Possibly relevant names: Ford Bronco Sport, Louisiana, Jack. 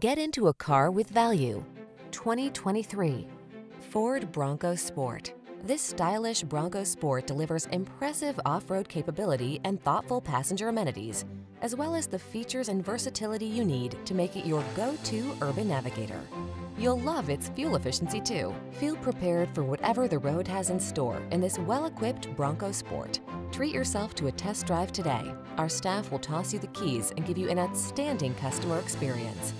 Get into a car with value. 2023 Ford Bronco Sport. This stylish Bronco Sport delivers impressive off-road capability and thoughtful passenger amenities, as well as the features and versatility you need to make it your go-to urban navigator. You'll love its fuel efficiency too. Feel prepared for whatever the road has in store in this well-equipped Bronco Sport. Treat yourself to a test drive today. Our staff will toss you the keys and give you an outstanding customer experience.